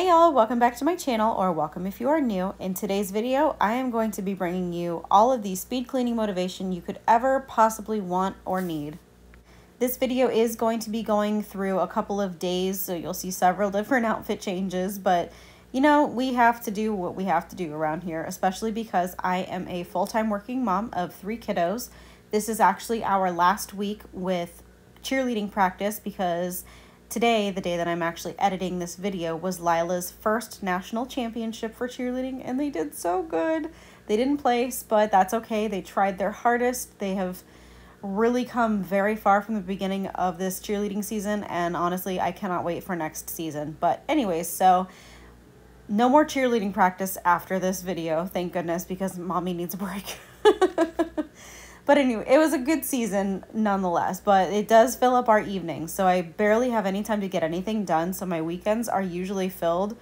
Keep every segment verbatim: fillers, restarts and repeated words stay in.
Hey y'all, welcome back to my channel, or welcome if you are new. In today's video, I am going to be bringing you all of the speed cleaning motivation you could ever possibly want or need. This video is going to be going through a couple of days, so you'll see several different outfit changes, but you know, we have to do what we have to do around here, especially because I am a full-time working mom of three kiddos. This is actually our last week with cheerleading practice because today, the day that I'm actually editing this video, was Lila's first national championship for cheerleading, and they did so good. They didn't place, but that's okay. They tried their hardest. They have really come very far from the beginning of this cheerleading season, and honestly, I cannot wait for next season. But anyways, so no more cheerleading practice after this video, thank goodness, because mommy needs a break. But anyway, it was a good season nonetheless, but it does fill up our evenings. So I barely have any time to get anything done. So my weekends are usually filled.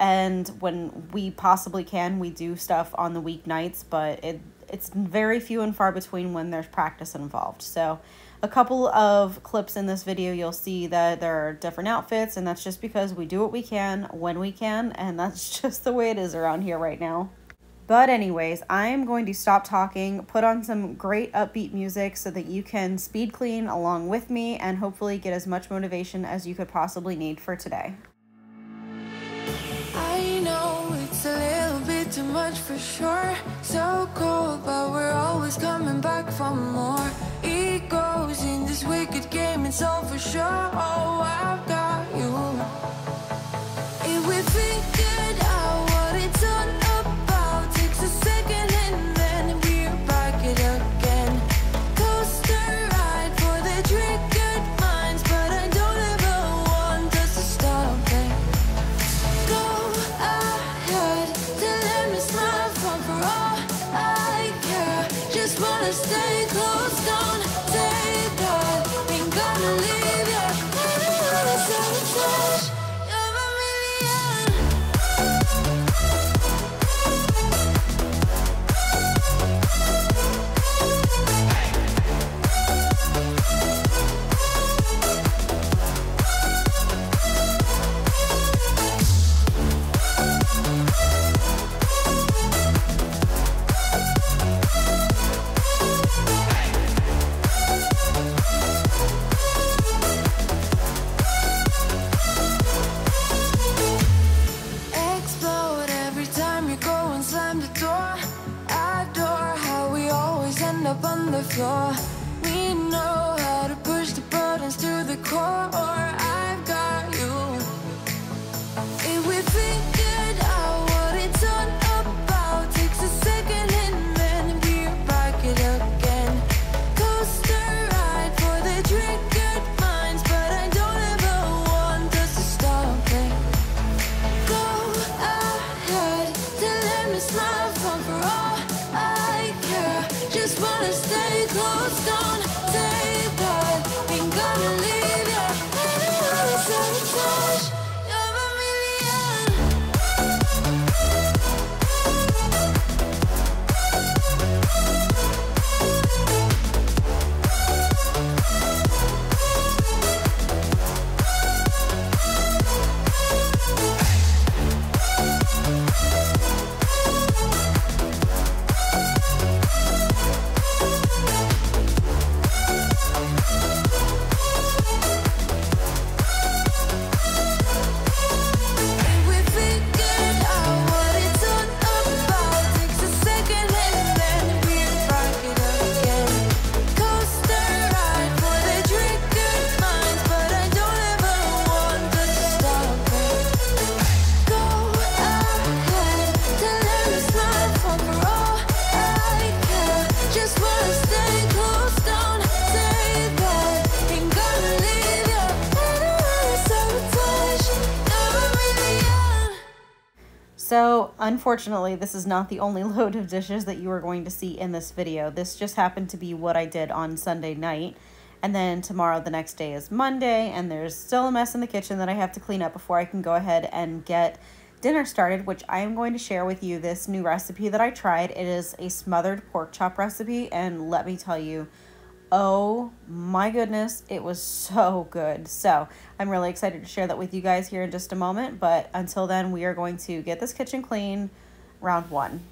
And when we possibly can, we do stuff on the weeknights, but it it's very few and far between when there's practice involved. So a couple of clips in this video, you'll see that there are different outfits, and that's just because we do what we can when we can. And that's just the way it is around here right now. But anyways, I am going to stop talking, put on some great upbeat music so that you can speed clean along with me and hopefully get as much motivation as you could possibly need for today. I know it's a little bit too much for sure, so cold, but we're always coming back for more. It goes in this wicked game, it's all for sure, oh, I've got you. If we figured out what it's all about, a second and then we're back it again. Coaster ride for the triggered minds, but I don't ever want us to stop it. Go ahead, tell them it's my fault for all I care. Just wanna stay close, don't take that. Ain't gonna leave ya. I don't wanna So unfortunately, this is not the only load of dishes that you are going to see in this video. This just happened to be what I did on Sunday night. And then tomorrow, the next day is Monday, and there's still a mess in the kitchen that I have to clean up before I can go ahead and get dinner started, which I am going to share with you this new recipe that I tried. It is a smothered pork chop recipe, and let me tell you, Oh my goodness, it was so good. So I'm really excited to share that with you guys here in just a moment, but until then we are going to get this kitchen clean, round one.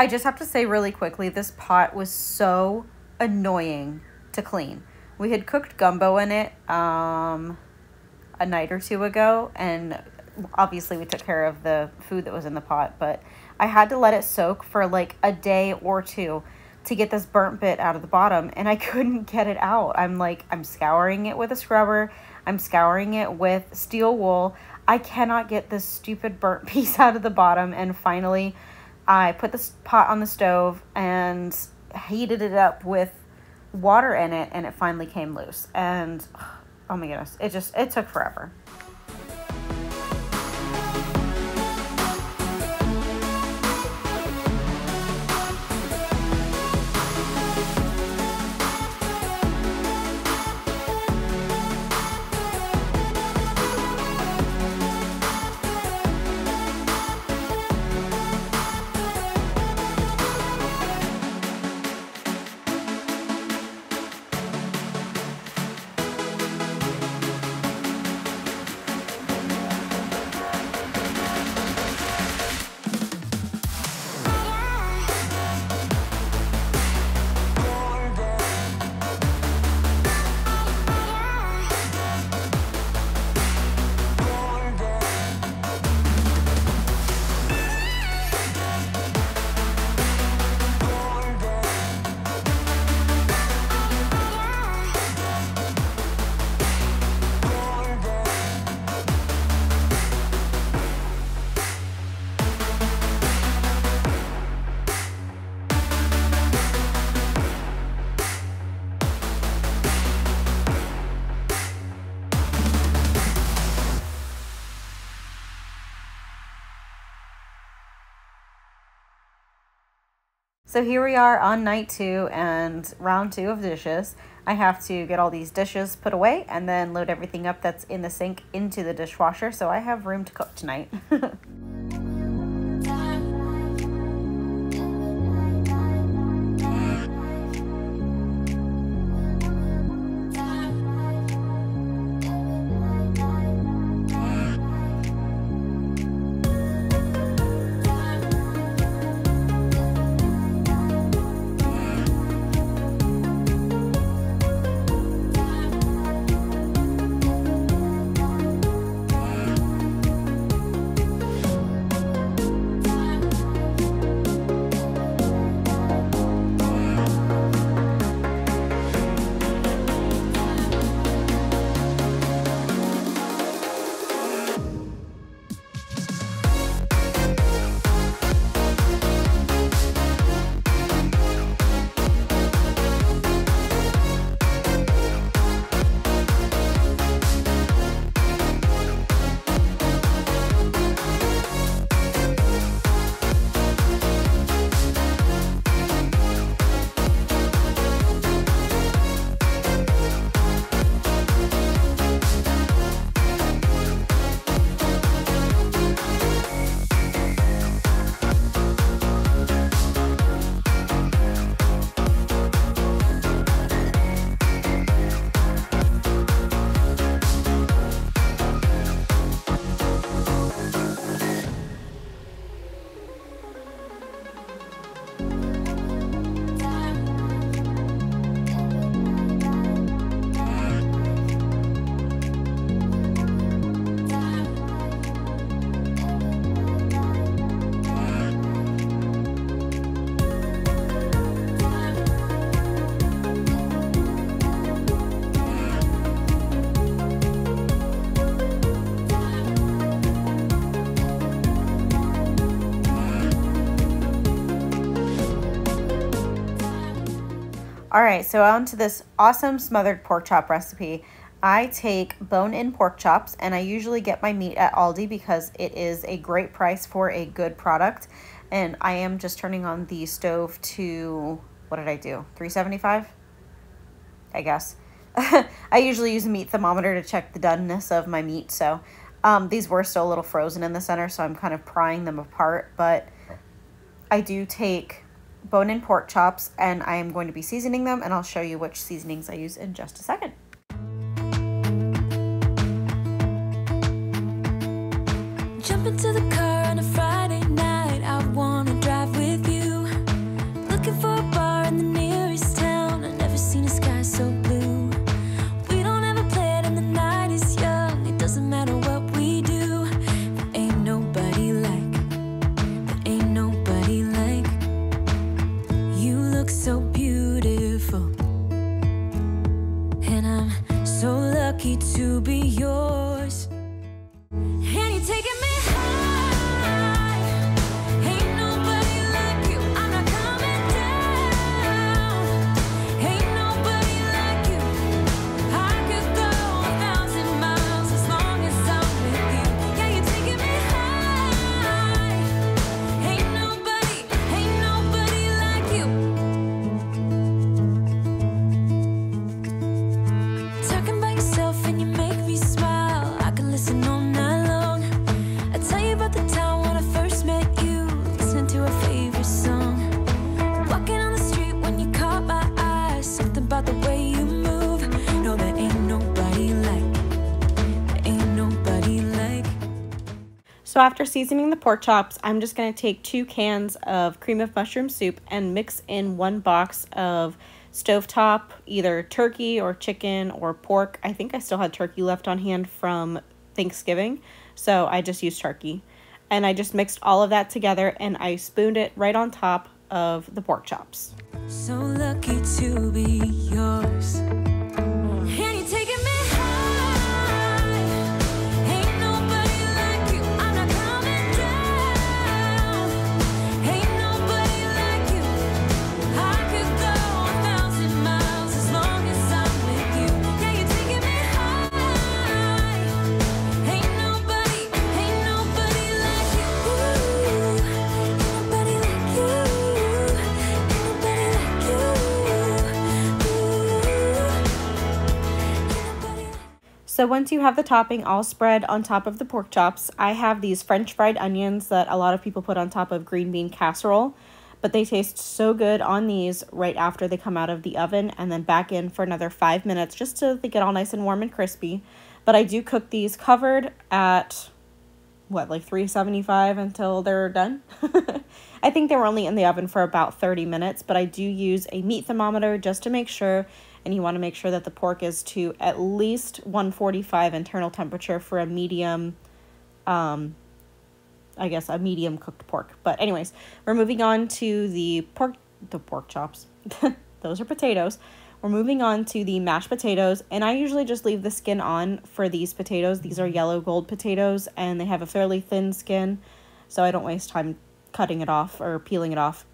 I just have to say really quickly, this pot was so annoying to clean. We had cooked gumbo in it um, a night or two ago, and obviously we took care of the food that was in the pot, but I had to let it soak for like a day or two to get this burnt bit out of the bottom, and I couldn't get it out. I'm like, I'm scouring it with a scrubber, I'm scouring it with steel wool. I cannot get this stupid burnt piece out of the bottom, and finally I put this pot on the stove and heated it up with water in it, and it finally came loose. And oh my goodness, it just, it took forever. So here we are on night two and round two of dishes. I have to get all these dishes put away and then load everything up that's in the sink into the dishwasher, so I have room to cook tonight. All right, so on to this awesome smothered pork chop recipe. I take bone-in pork chops, and I usually get my meat at Aldi because it is a great price for a good product. And I am just turning on the stove to, what did I do, three seventy-five? I guess. I usually use a meat thermometer to check the doneness of my meat, so um, these were still a little frozen in the center, so I'm kind of prying them apart, but I do take bone-in pork chops, and I am going to be seasoning them, and I'll show you which seasonings I use in just a second. Jump into the car on a Friday night, I wanna drive with you. Looking for a bar in the nearest town, I've never seen a sky so blue. We don't have a plan and the night is young, it doesn't matter what we do. There ain't nobody like, there ain't nobody like. You look so beautiful, and I'm so lucky to be yours. And you're taking me high, ain't nobody like you, I'm not coming down, ain't nobody like you, I could go a thousand miles as long as I'm with you, yeah you're taking me high, ain't nobody, ain't nobody like you, talking by yourself and you make me smile, I can listen all night. So after seasoning the pork chops, I'm just going to take two cans of cream of mushroom soup and mix in one box of Stovetop, either turkey or chicken or pork. I think I still had turkey left on hand from Thanksgiving, so I just used turkey. And I just mixed all of that together and I spooned it right on top of the pork chops. So lucky to be yours. So once you have the topping all spread on top of the pork chops, I have these French fried onions that a lot of people put on top of green bean casserole, but they taste so good on these right after they come out of the oven and then back in for another five minutes just so they get all nice and warm and crispy. But I do cook these covered at, what, like three seventy-five until they're done? I think they were only in the oven for about thirty minutes, but I do use a meat thermometer just to make sure. And you want to make sure that the pork is to at least one forty-five internal temperature for a medium, um, I guess a medium cooked pork. But anyways, we're moving on to the pork, the pork chops. Those are potatoes. We're moving on to the mashed potatoes. And I usually just leave the skin on for these potatoes. These are yellow gold potatoes and they have a fairly thin skin. So I don't waste time cutting it off or peeling it off.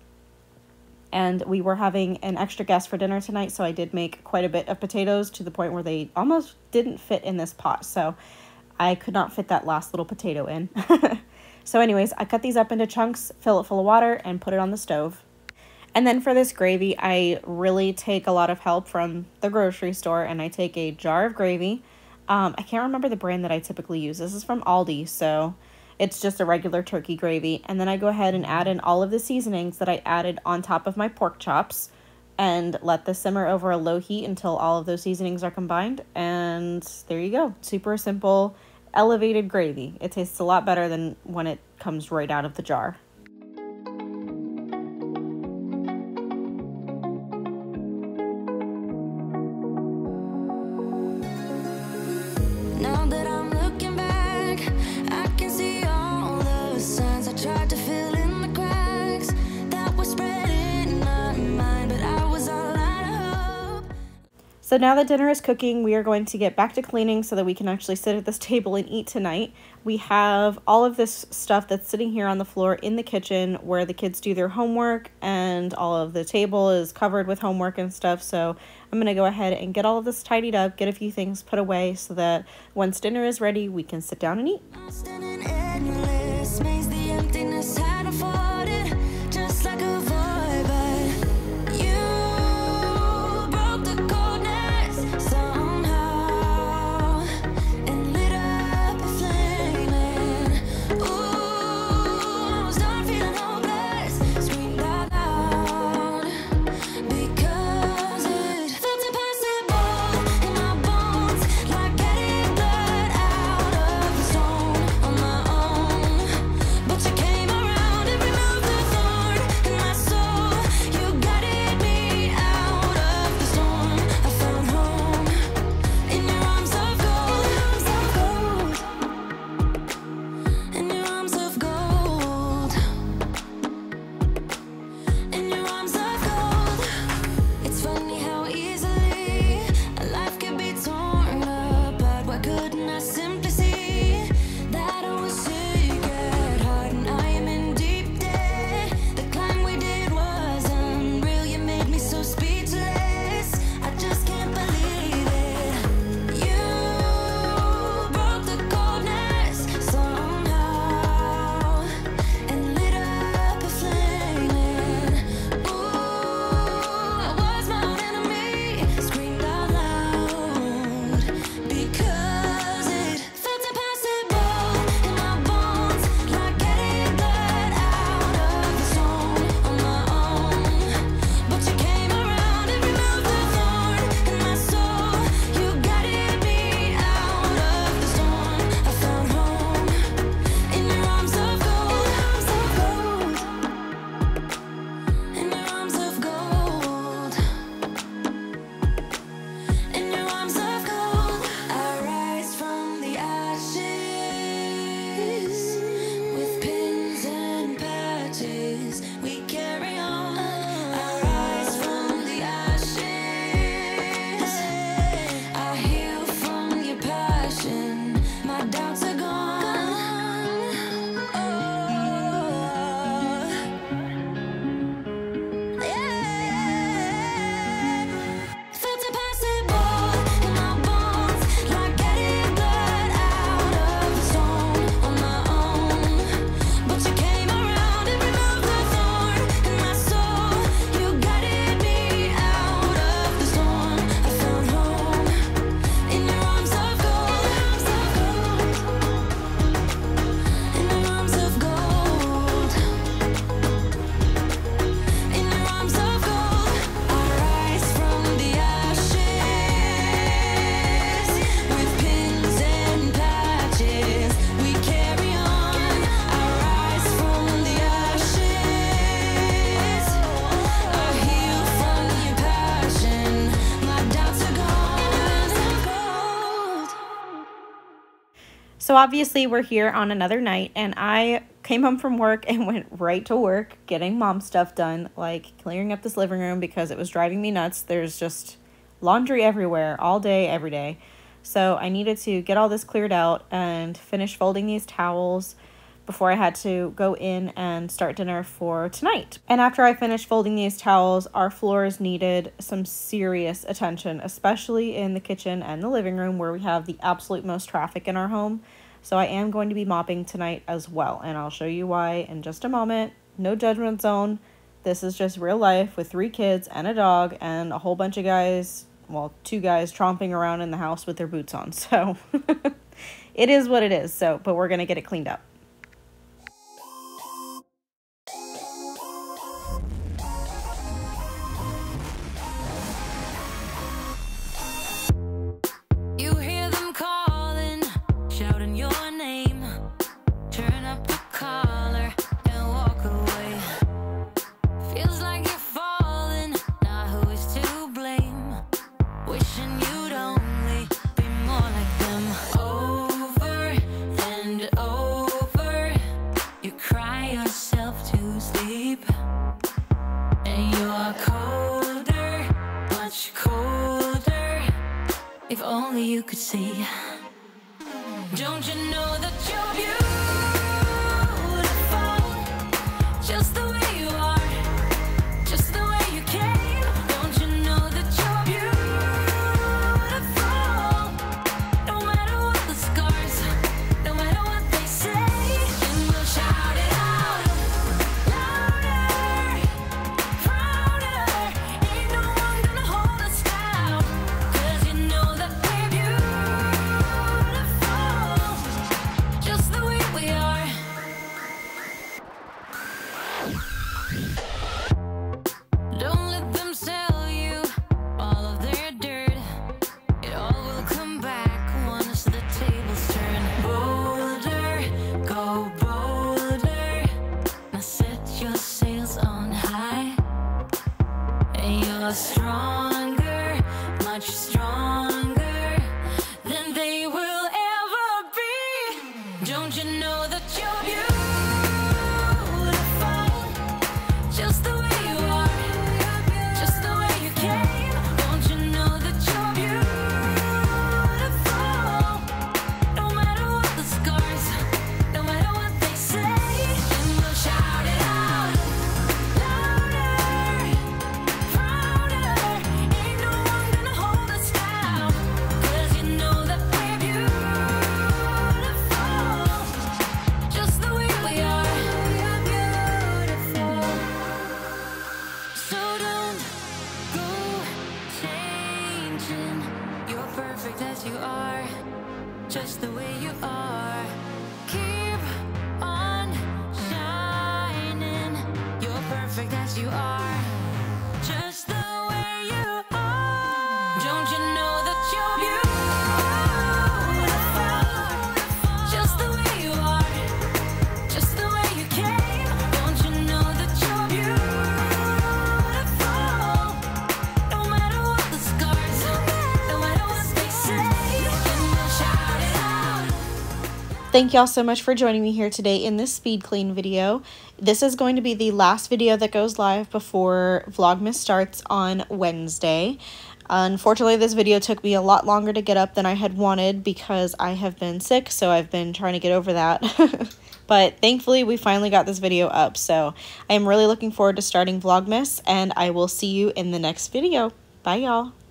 And we were having an extra guest for dinner tonight, so I did make quite a bit of potatoes to the point where they almost didn't fit in this pot. So I could not fit that last little potato in. So anyways, I cut these up into chunks, fill it full of water, and put it on the stove. And then for this gravy, I really take a lot of help from the grocery store, and I take a jar of gravy. Um, I can't remember the brand that I typically use. This is from Aldi, so it's just a regular turkey gravy. And then I go ahead and add in all of the seasonings that I added on top of my pork chops and let this simmer over a low heat until all of those seasonings are combined. And there you go. Super simple, elevated gravy. It tastes a lot better than when it comes right out of the jar. So So now that dinner is cooking, we are going to get back to cleaning so that we can actually sit at this table and eat tonight. We have all of this stuff that's sitting here on the floor in the kitchen where the kids do their homework, and all of the table is covered with homework and stuff. So I'm going to go ahead and get all of this tidied up, get a few things put away so that once dinner is ready, we can sit down and eat. So obviously we're here on another night, and I came home from work and went right to work getting mom stuff done, like clearing up this living room because it was driving me nuts. There's just laundry everywhere all day, every day. So I needed to get all this cleared out and finish folding these towels before I had to go in and start dinner for tonight. And after I finished folding these towels, our floors needed some serious attention, especially in the kitchen and the living room where we have the absolute most traffic in our home. So I am going to be mopping tonight as well, and I'll show you why in just a moment. No judgment zone. This is just real life with three kids and a dog and a whole bunch of guys, well, two guys tromping around in the house with their boots on. So it is what it is. So, but we're gonna get it cleaned up. only you could see. Don't you know that you're beautiful, just the way you are, just the way you came. Don't you know that you're beautiful, no matter what the scars, no matter what they say. And we'll shout it out louder, prouder. Ain't no one gonna hold us down, 'cause you know that we're beautiful, just the way we are. Don't let them sell you all of their dirt. It all will come back once the tables turn. Bolder, go bolder. Now set your sails on high. And you're stronger, much stronger than they will ever be. Don't you know that you're beautiful, just the way you are, just the way you came. Don't you know that you're beautiful, no matter what the scars, no matter what they say. And we'll shout it out louder, prouder. Ain't no one gonna hold us down, 'cause you know that we're beautiful, just the way we are. We are beautiful. So don't go changing. You're perfect as you are, just the way you are. Keep on shining. You're perfect as you are, just the way you are. Don't you know that you're beautiful, just the way you are, just the way you came. Don't you know that you're beautiful, no matter what the scars, no matter what they say. And we'll shout it out. Thank y'all so much for joining me here today in this speed clean video. This is going to be the last video that goes live before Vlogmas starts on Wednesday. Unfortunately, this video took me a lot longer to get up than I had wanted because I have been sick, so I've been trying to get over that. But thankfully, we finally got this video up, so I am really looking forward to starting Vlogmas, and I will see you in the next video. Bye, y'all.